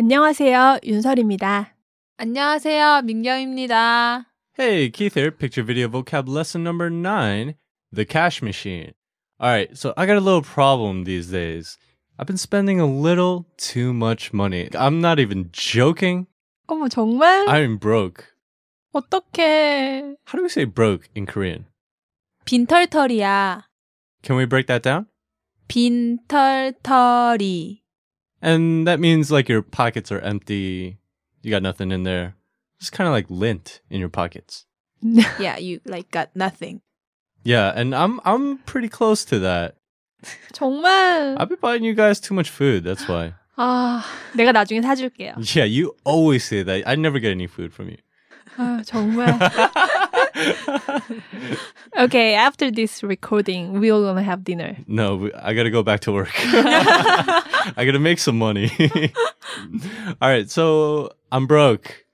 안녕하세요, 윤설입니다. 안녕하세요, 민경입니다. Hey, Keith here. Picture video vocab lesson number 9, the cash machine. Alright, so I got a little problem these days. I've been spending a little too much money. I'm not even joking. 어머, 정말? I'm broke. 어떡해. How do we say broke in Korean? 빈털털이야. Can we break that down? 빈털털이. And that means like your pockets are empty. You got nothing in there. It's kind of like lint in your pockets. Yeah, you like got nothing. Yeah, and I'm pretty close to that. 정말. I've been buying you guys too much food, that's why. 아, 내가 나중에 사줄게요. Yeah, you always say that. I never get any food from you. 아, 정말. Okay, after this recording, we're going to have dinner. No, I got to go back to work. I got to make some money. All right, so I'm broke.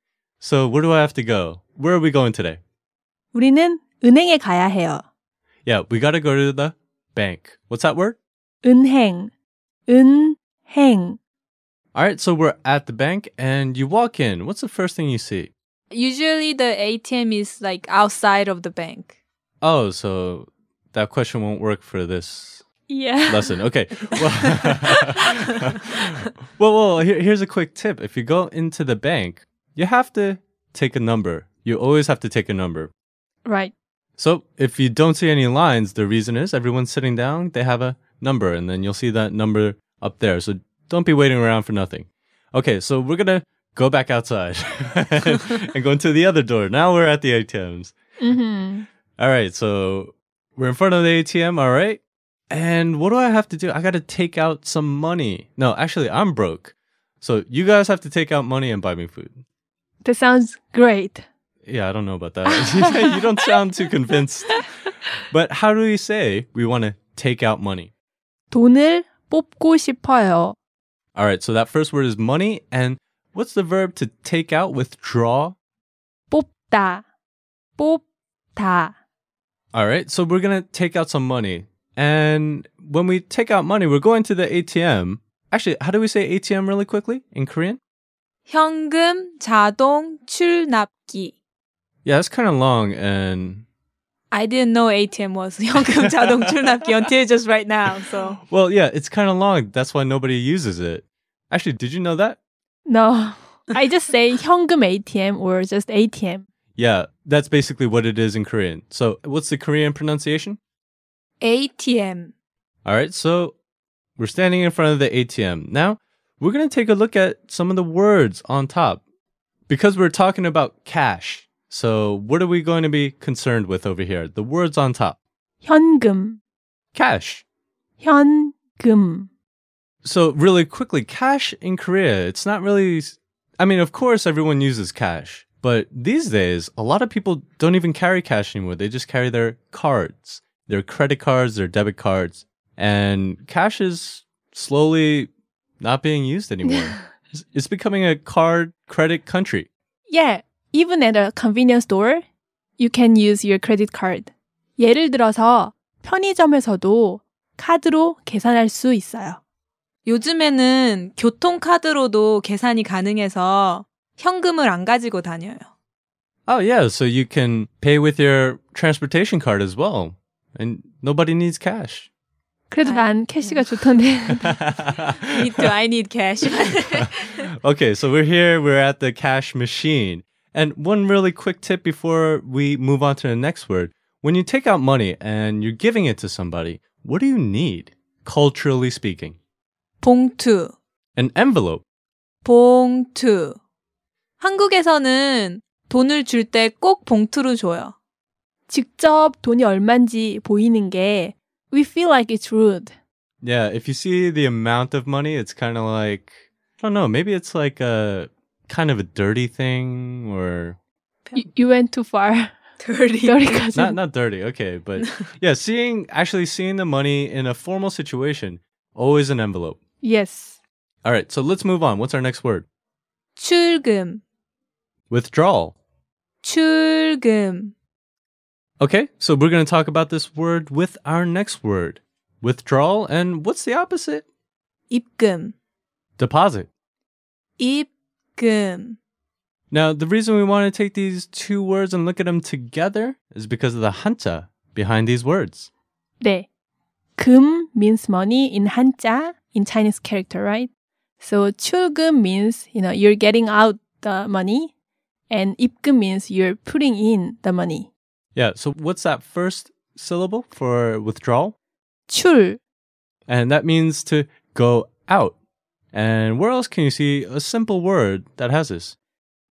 So where do I have to go? Where are we going today? 우리는 은행에 가야 해요. Yeah, we got to go to the bank. What's that word? 은행. 은행. All right, so we're at the bank and you walk in. What's the first thing you see? Usually the ATM is like outside of the bank. Oh, so that question won't work for this lesson. Okay. Well, here's a quick tip. If you go into the bank, you have to take a number. You always have to take a number. Right. So if you don't see any lines, the reason is everyone's sitting down, they have a number, and then you'll see that number up there. So don't be waiting around for nothing. Okay, so we're going to go back outside and go into the other door. Now we're at the ATMs. Mm-hmm. All right, so we're in front of the ATM, all right? And what do I have to do? I got to take out some money. No, actually, I'm broke. So you guys have to take out money and buy me food. That sounds great. Yeah, I don't know about that. You don't sound too convinced. But how do we say we want to take out money? 돈을 뽑고 싶어요. All right, so that first word is money. And what's the verb to take out, withdraw? 뽑다. 뽑다. All right, so we're going to take out some money. And when we take out money, we're going to the ATM. Actually, how do we say ATM really quickly in Korean? 현금 자동 출납기. Yeah, that's kind of long and I didn't know ATM was 현금 자동 출납기 until just right now. So well, yeah, it's kind of long. That's why nobody uses it. Actually, did you know that? No. I just say 현금 ATM or just ATM. Yeah, that's basically what it is in Korean. So, what's the Korean pronunciation? ATM. All right, so we're standing in front of the ATM. Now, we're going to take a look at some of the words on top because we're talking about cash. So what are we going to be concerned with over here? The words on top. 현금. Cash. 현금. So really quickly, cash in Korea, it's not really... I mean, of course, everyone uses cash. But these days, a lot of people don't even carry cash anymore. They just carry their cards, their credit cards, their debit cards. And cash is slowly not being used anymore. It's becoming a card credit country. Yeah, even at a convenience store, you can use your credit card. 예를 들어서 편의점에서도 카드로 계산할 수 있어요. 요즘에는 교통카드로도 계산이 가능해서 현금을 안 가지고 다녀요. Oh yeah, so you can pay with your transportation card as well. And nobody needs cash. 그래도 난 캐시가 좋던데. Me too, I need cash. Okay, so we're here. We're at the cash machine. And one really quick tip before we move on to the next word. When you take out money and you're giving it to somebody, what do you need, culturally speaking? 봉투. An envelope. 봉투. 한국에서는 돈을 줄 때 꼭 봉투로 줘요. 직접 돈이 얼만지 보이는 게 we feel like it's rude. Yeah, if you see the amount of money, it's kind of like, I don't know, maybe it's like a kind of a dirty thing or... You went too far. Dirty. Not dirty, okay. But yeah, actually seeing the money in a formal situation, always an envelope. Yes. All right, so let's move on. What's our next word? 출금. Withdrawal. 출금. Okay, so we're going to talk about this word with our next word, withdrawal, and what's the opposite? 입금. Deposit. 입금. Now, the reason we want to take these two words and look at them together is because of the hanja behind these words. 네. 금 means money in hanja, in Chinese character, right? So, 출금 means, you're getting out the money, and 입금 means you're putting in the money. Yeah, so what's that first syllable for withdrawal? 출. And that means to go out. And where else can you see a simple word that has this?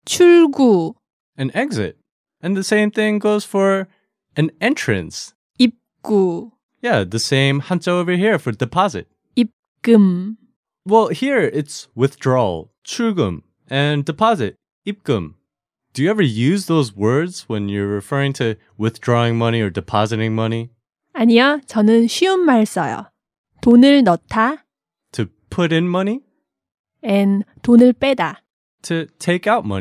출구. An exit. And the same thing goes for an entrance. 입구. Yeah, the same hanja over here for deposit. 입금. Well, here it's withdrawal, 출금, and deposit, 입금. Do you ever use those words when you're referring to withdrawing money or depositing money? 아니요, 저는 쉬운 말 써요. 돈을 넣다. To put in money. And 돈을 빼다. To take out money.